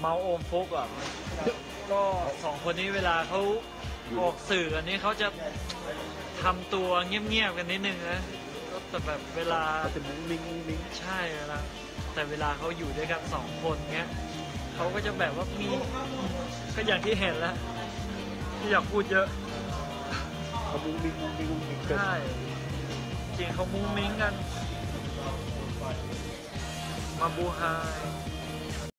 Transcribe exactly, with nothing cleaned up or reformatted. เมาโอมฟุกอ่ะก็สองคนนี้เวลาเขาออกสื่ออันนี้เขาจะทำตัวเงียบๆกันนิดนึงนะแต่แบบเวลาจะมุ้งมิ้งมิ้งใช่แล้วแต่เวลาเขาอยู่ด้วยกันสองคนเงี้ยเขาก็จะแบบว่ามีก็อย่างที่เห็นแล้วที่อยากพูดเยอะเขามุ้งมิ้งมุ้งมิ้งมุ้งมิ้งกันใช่จริงเขามุ้งมิ้งกันมาบูไฮ